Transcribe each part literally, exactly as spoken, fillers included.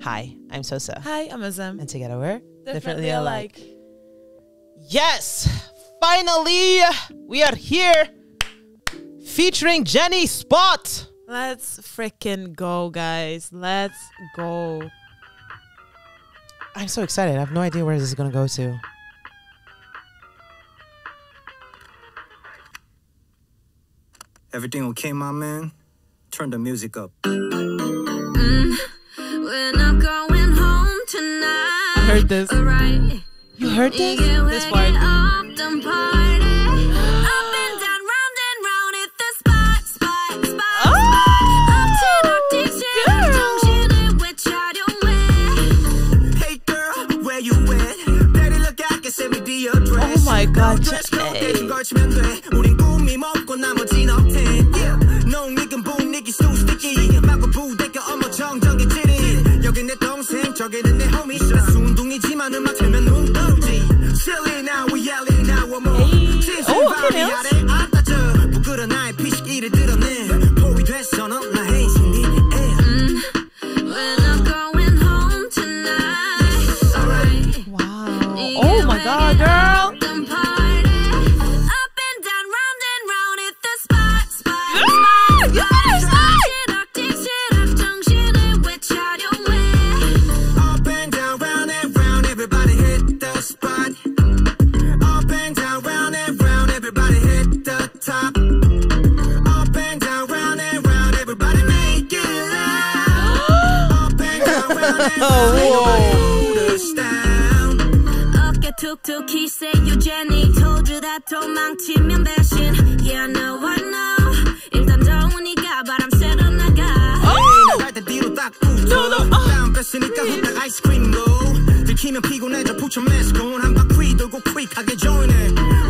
Hi, I'm Sosa. Hi, I'm Azam. And together we're Differently Alike. Yes, finally, we are here featuring Jennie Spot. Let's freaking go, guys. Let's go. I'm so excited. I have no idea where this is going to go to. Everything okay, my man? Turn the music up. Mm. We're not going home tonight. I heard this. Right. You heard this? Yeah, this part. Up the party. Up and down, round and round at the spot, spot, spot. Oh, up to the D J. Don't you do what y'all doing? Hey girl, where you went? Better look out and send me the address. Oh my God, just go get the garchman there. 우린 꿈이 먹고 나머진 없텐. Yeah, no nigga, boom, nigga, so sticky. 막고 부대껴 어머 정정이 찌린. 여긴 내 동생, 저기는 내 homie. 순둥이지만 음악 틀면 눈 떠오지. Silly now, we yelling now, one more. Oh, okay, now. 아따져 부끄러운 나의 피식 이를 드러내. 포위 됐어, 넌 나의 신인의 애. We're not going home tonight. Alright. Wow. Oh my God, girl. He said you Jennie told you that don't 망치면 대신. Yeah, I know, I know. 일단 더우니까 바람 쐬러 나가. 나갈 때 뒤로 딱 붙어. 다음 뺐으니까 후딱 아이스크림도. 들키면 피곤해져 붙여 매스콘 한 바퀴 돌고 퀵하게 join해.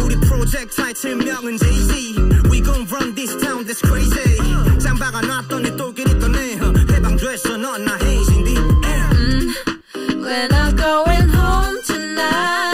우리 프로젝트 타이틀명은 Jay-Z. We gon' run this town, that's crazy. 짬바가 났던 애 또 길이 떠내. 해방됐어 넌 나 헤이신디. We're not going home tonight.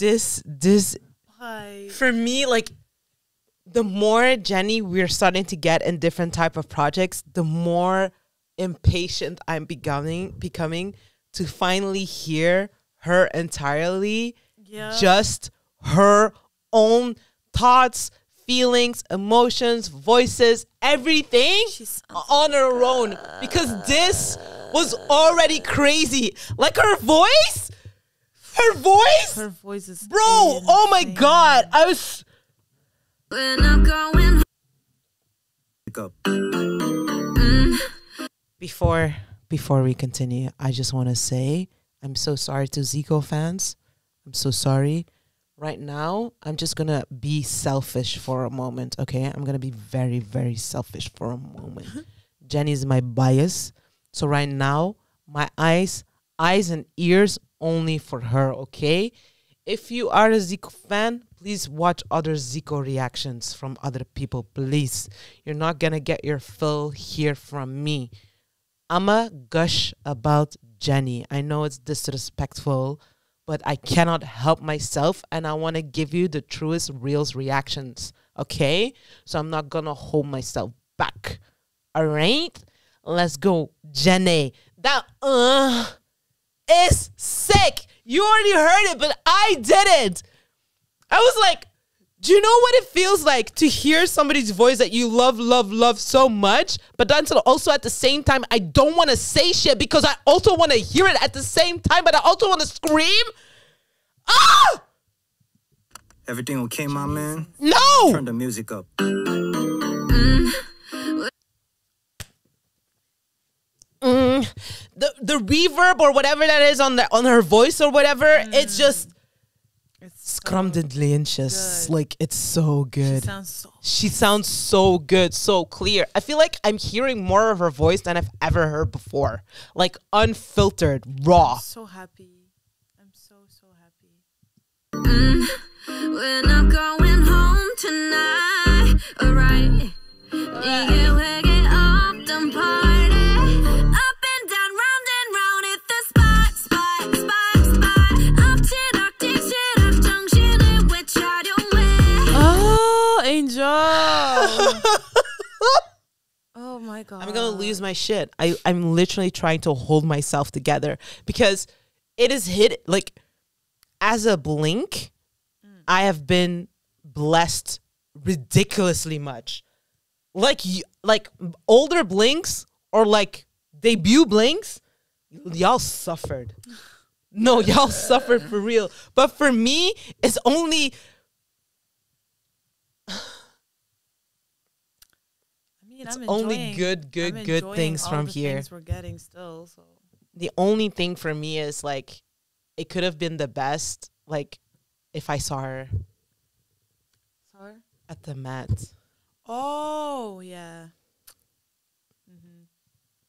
This, this, Hi. For me, like, the more Jennie we're starting to get in different type of projects, the more impatient I'm becoming, becoming to finally hear her entirely, yeah. Just her own thoughts, feelings, emotions, voices, everything She's on her good. own, because this was already crazy. Like her voice. Her voice? Her voice is Bro, insane. Oh my God. I was We're not going home. Before before we continue, I just want to say I'm so sorry to Zico fans. I'm so sorry. Right now, I'm just going to be selfish for a moment, okay? I'm going to be very very selfish for a moment. Jennie is my bias. So right now, my eyes eyes and ears only for her, okay? If you are a Zico fan, please watch other Zico reactions from other people, please. You're not gonna get your fill here from me. I'ma gush about Jennie. I know it's disrespectful, but I cannot help myself, and I wanna give you the truest, realest reactions, okay? So I'm not gonna hold myself back, all right? Let's go, Jennie. That, uh... is sick. You already heard it, but I didn't. I was like, Do you know what it feels like to hear somebody's voice that you love, love, love so much, but then also at the same time, I don't want to say shit because I also want to hear it at the same time, but I also want to scream? Ah! Everything okay, my man? No! Turn the music up. Mm. Mm. The the reverb or whatever that is on the, on her voice or whatever, mm. it's just... It's scrumdiddlyinches. So like, it's so good. She sounds so, she sounds so good, so clear. I feel like I'm hearing more of her voice than I've ever heard before. Like, unfiltered, raw. I'm so happy. I'm so, so happy. Mm, we're not going home tonight. All right. Yeah, we'll get up and party. Up and down, round and round at the spot, spot, spot. Angel. Oh my God. I'm going to lose my shit. I, I'm literally trying to hold myself together because it is hit like as a blink. Mm. I have been blessed ridiculously much. Like, like older blinks or like debut blinks. Y'all suffered. No, y'all suffered for real. But for me, it's only... It's I'm only enjoying, good, good, good things from the here. Things we're getting still, so. The only thing for me is like, it could have been the best. Like, if I saw her, saw her at the Met. Oh yeah. Mm-hmm.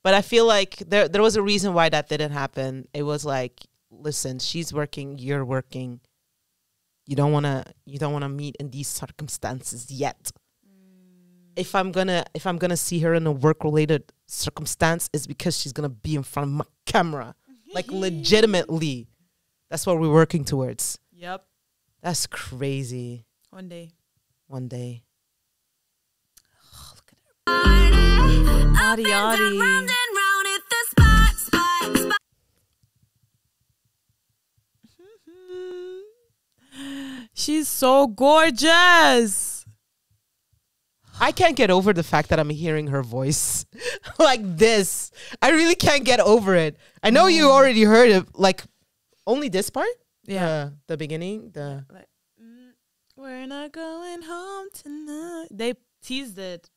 But I feel like there there was a reason why that didn't happen. It was like, listen, she's working, you're working. You don't wanna you don't wanna meet in these circumstances yet. If I'm gonna if I'm gonna see her in a work related circumstance, it's because she's gonna be in front of my camera, like legitimately. That's what we're working towards. Yep, that's crazy. One day, one day. Oh, look at her. Audi, Audi. She's so gorgeous. I can't get over the fact that I'm hearing her voice like this. I really can't get over it. I know mm. you already heard it, like only this part? Yeah. Uh, the beginning, the like, mm, we're not going home tonight. They teased it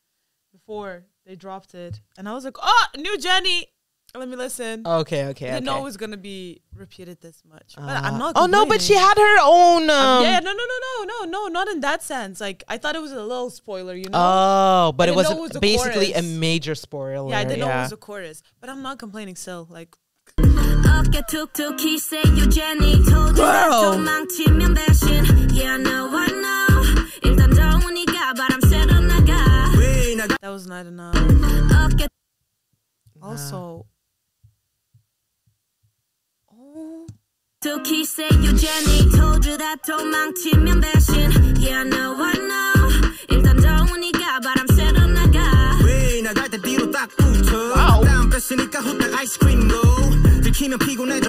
before they dropped it. And I was like, oh, new Jennie. Let me listen. Okay, okay. I didn't okay. know it was gonna be repeated this much. But uh, I'm not. Oh no, but she had her own. Um, um, yeah, no, no, no, no, no, no, not in that sense. Like I thought it was a little spoiler, you know. Oh, but it was, it was a basically chorus. a major spoiler. Yeah, I didn't yeah. know it was a chorus, but I'm not complaining still. Like. Girl. That was not enough. No. Also. He said you Jennie told you that don't mind him and that yeah no I know if I'm down when he got but I'm set on the guy when I got the deal that put down person it got the ice cream roll the king of people now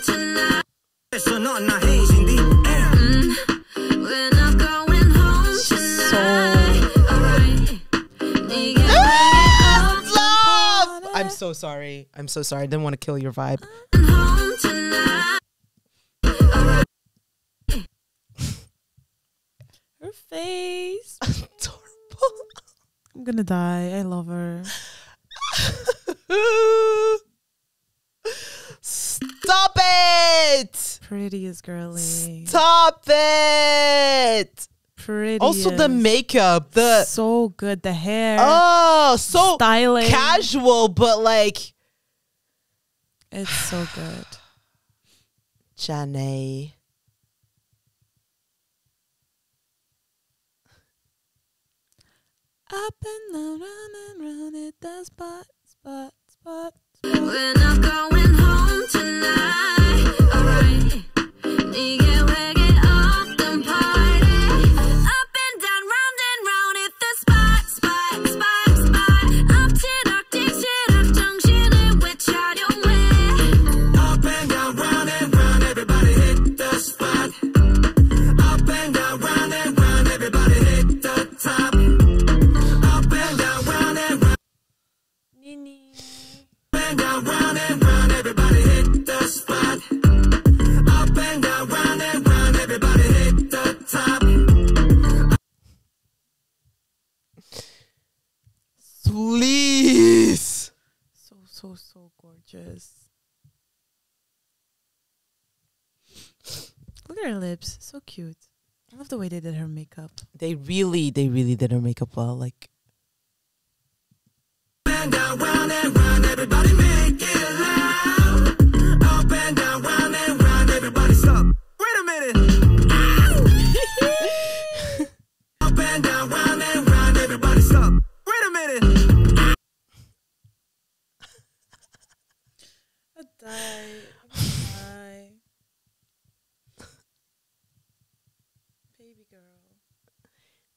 so not not hazing the end when I'm going home tonight all right. I'm so sorry. I'm so sorry. I didn't want to kill your vibe. Her face. Adorable. I'm gonna die. I love her. Stop it. Prettiest girly. Stop it. Prettiest. Also the makeup, the so good, the hair, oh so stylish, casual, but like it's so good. Jennie, up and down, round and round at the spot, spot, spot. We're not going home tonight. All right, nigga, we're getting up the party. so, so gorgeous. Look at her lips. So cute. I love the way they did her makeup. They really, they really did her makeup well. Like. Open down, round and round, everybody make it loud. Open down, round and round, everybody stop. Wait a minute. Ow! Open down, round and round, everybody stop. Wait a minute. I die. I die. Baby girl.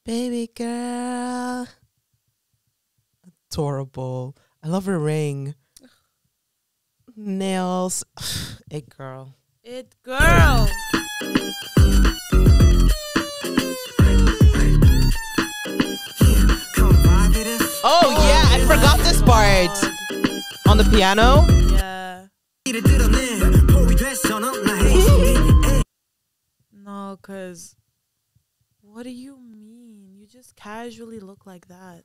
Baby girl. Adorable. I love her ring. Ugh. Nails. It girl. It girl. Oh yeah, I forgot this part. On the piano? Yeah. No, cause what do you mean? You just casually look like that.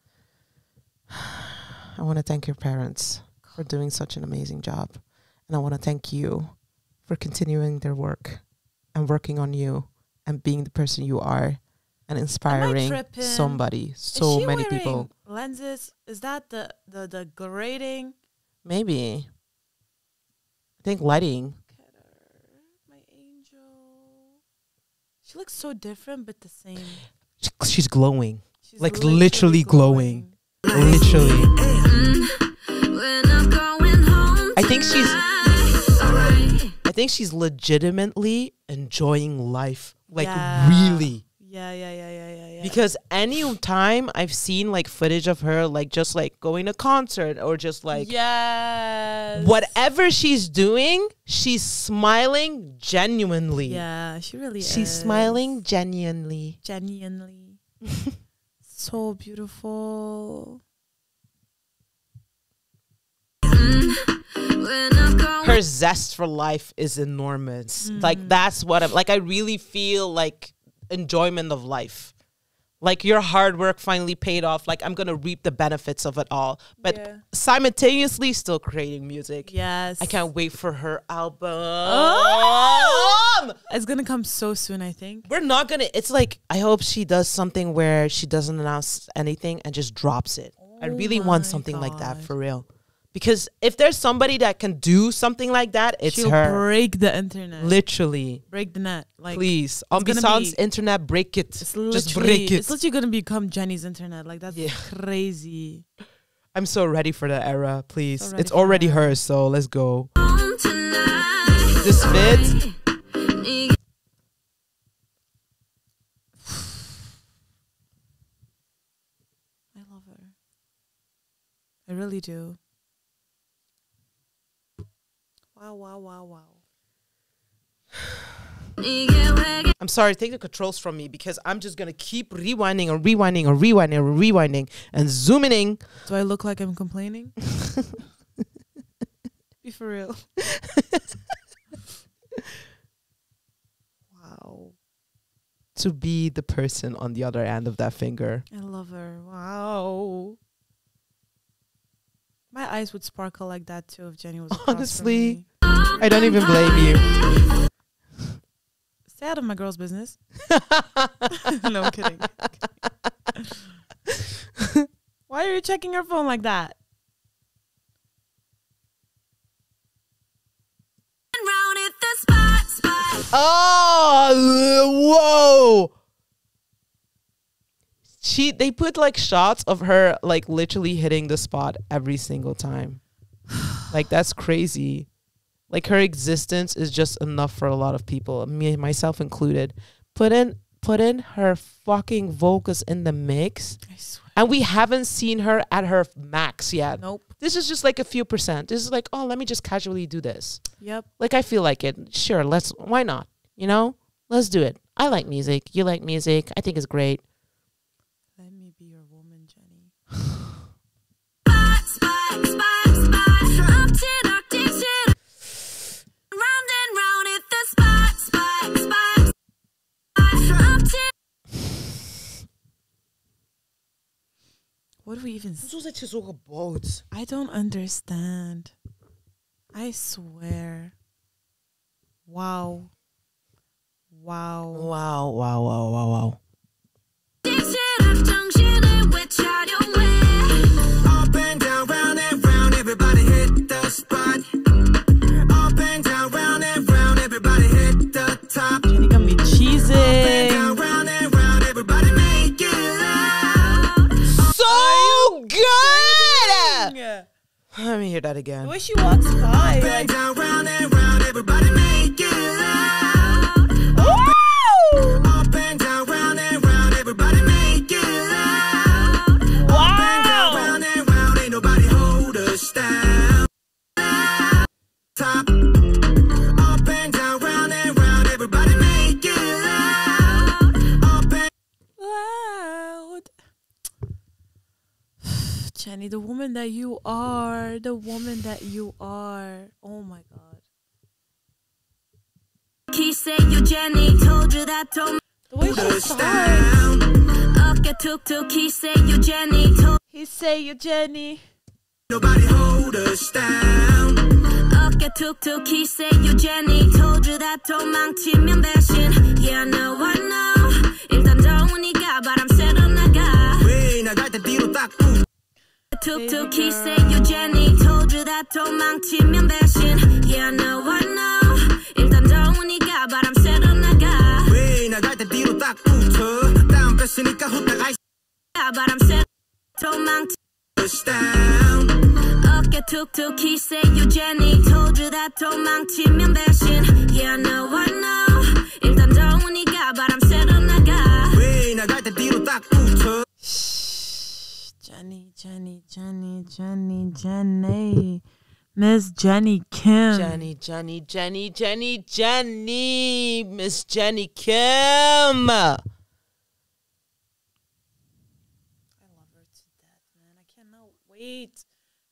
I want to thank your parents for doing such an amazing job. And I want to thank you for continuing their work and working on you and being the person you are and inspiring somebody, so many people. Lenses? Is that the, the, the grading? Maybe. I think lighting. Look at her, my angel. She looks so different but the same. She's glowing. She's like literally, literally glowing. glowing. Literally, I think she's. I think she's legitimately enjoying life. Like yeah. really. Yeah, yeah, yeah, yeah, yeah, yeah. Because any time I've seen like footage of her, like just like going to concert or just like yes. whatever she's doing, she's smiling genuinely. Yeah, she really. She's is. smiling genuinely. Genuinely. So beautiful. Her zest for life is enormous. Mm. Like that's what I'm like. I really feel like enjoyment of life. Like your hard work finally paid off. Like I'm gonna reap the benefits of it all. But yeah. simultaneously still creating music. Yes. I can't wait for her album. Oh! It's gonna come so soon, I think. We're not gonna it's like I hope she does something where she doesn't announce anything and just drops it. Oh I really want something God. like that for real. Because if there's somebody that can do something like that, it's She'll her. break the internet. Literally. Break the net. Like, please. Ambisance's internet, break it. Just break it. It's literally going to become Jennie's internet. Like, that's yeah. crazy. I'm so ready for the era, please. So it's already her. hers, so let's go. This fit. I love her. I really do. Wow, wow, wow, wow. I'm sorry, take the controls from me because I'm just going to keep rewinding and rewinding and rewinding and rewinding and zooming in. Do I look like I'm complaining? Be for real. Wow. To be the person on the other end of that finger. I love her. Wow. My eyes would sparkle like that too if Jennie was across Honestly, from me. I don't even blame you. Stay out of my girl's business. No, I'm kidding. Why are you checking your phone like that? Oh, whoa. She, they put like shots of her like literally hitting the spot every single time. Like that's crazy. Like her existence is just enough for a lot of people, me myself included. Put in, put in her fucking vocals in the mix, I swear. And we haven't seen her at her max yet. Nope. This is just like a few percent. This is like, oh, let me just casually do this. Yep. Like I feel like it. Sure, let's. Why not? You know, let's do it. I like music. You like music. I think it's great. What do we even say? What is all about? I don't understand. I swear. Wow. Wow. Wow, wow, wow, wow, wow. Up and down, round and round, everybody hit the spot. Up and down, round and round, everybody hit the top. Jennie gonna be cheesy. Let me hear that again. Where she walks by. Like. Down, round and round, everybody make it loud. Wow. Up and down, round and round, everybody make it loud. Wow. Up and down, round and round, ain't nobody hold us down. Top. Up and down, round and round, everybody make it loud. Up and loud. Jennie, the woman that you are, the woman that you are. Oh my God. He said you Jennie told you that don't down. He said you Jennie told He say you Jennie. Nobody hold us down. Up get took took he said you Jennie told you that don't mount him in that shit. Yeah, no one know. If I'm down when he got but I'm set on the guy. Wait, I got the deal back. Took took he said you Jennie told you that don't 망치면 him that shit. Yeah, no I know. If I'm down when he got but I'm set on the guy. Wait, I got the deal back to down bes으니까 후딱 I but I'm set don't 망치 down. Up get took took he said you Jennie told you that don't 망치면 that shit. Yeah, no I know. If I'm down when he got but I'm set on the guy. Wait, I got the deal back to Jennie, Jennie, Jennie, Jennie, Jennie, Miss Jennie Kim. Jennie, Jennie, Jennie, Jennie, Jennie, Miss Jennie Kim. I love her to death, man. I cannot wait.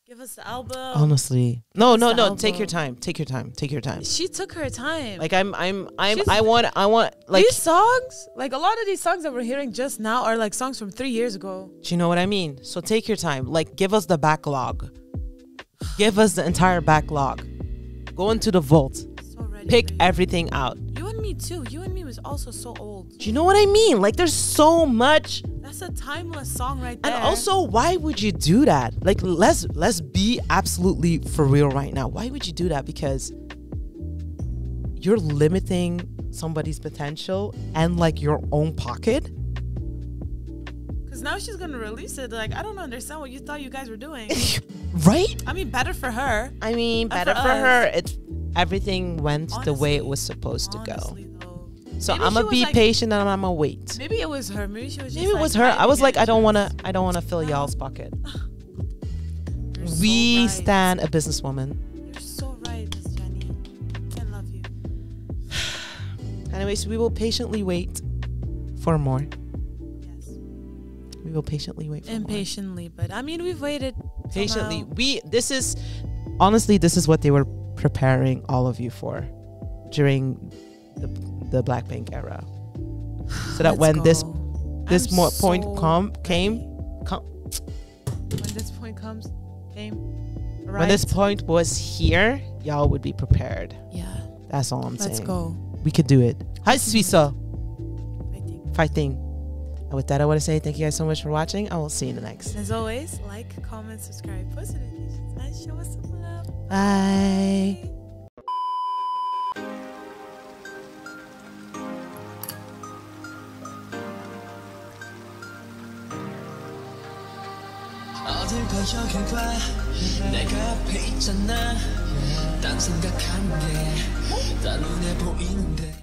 Give us the album. Honestly, no, no, no. Take your time. Take your time. Take your time. She took her time. Like I'm, I'm, I'm. She's, I want, I want. Like these songs, like a lot of these songs that we're hearing just now are like songs from three years ago. Do you know what I mean? So take your time. Like give us the backlog. Give us the entire backlog. Go into the vault. So ready, pick baby. Everything out. You and me too. You and me was also so old. Do you know what I mean? Like there's so much. That's a timeless song right there. And also, why would you do that? Like, let's let's be absolutely for real right now. Why would you do that? Because you're limiting somebody's potential and like your own pocket. Because now she's gonna release it. Like, I don't understand what you thought you guys were doing. Right? I mean, better for her. I mean, better for, for her. It's everything went honestly, the way it was supposed to honestly, go. So maybe I'm gonna be like, patient and I'm gonna wait. Maybe it was her. Maybe she was. Just maybe it like, was her. I was like, I don't wanna, I don't wanna fill y'all's pocket. You're we so right. Stan a businesswoman. You're so right, Miss Jennie. I love you. Anyways, we will patiently wait for more. Yes. We will patiently wait. For Impatiently, more. But I mean, we've waited. Patiently, somehow. we. This is honestly, this is what they were preparing all of you for during the. The Blackpink era, so that Let's when go. this this more point so com came, com when this point comes came, right. When this point was here, y'all would be prepared. Yeah, that's all I'm Let's saying. Let's go. We could do it. Hi, Suiza. Fighting. Fighting. And with that, I want to say thank you guys so much for watching. I will see you in the next. And as always, like, comment, subscribe, post notifications, and show us some love. Bye. Bye. 어딜 여긴 봐 내가 앞에 있잖아 딴 생각하는 게 다 눈에 보이는데